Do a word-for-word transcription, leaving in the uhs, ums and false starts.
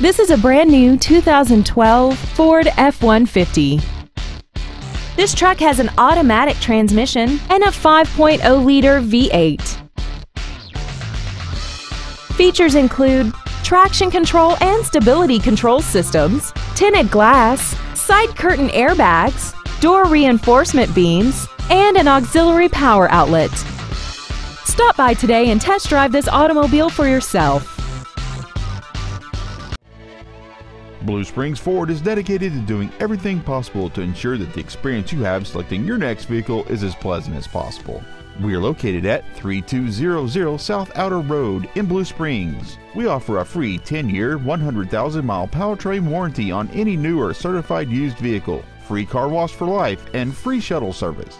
This is a brand new two thousand twelve Ford F one fifty. This truck has an automatic transmission and a five point oh liter V eight. Features include traction control and stability control systems, tinted glass, side curtain airbags, door reinforcement beams, and an auxiliary power outlet. Stop by today and test drive this automobile for yourself. Blue Springs Ford is dedicated to doing everything possible to ensure that the experience you have selecting your next vehicle is as pleasant as possible. We are located at thirty-two hundred South Outer Road in Blue Springs. We offer a free ten year, one hundred thousand mile powertrain warranty on any new or certified used vehicle, free car wash for life, and free shuttle service.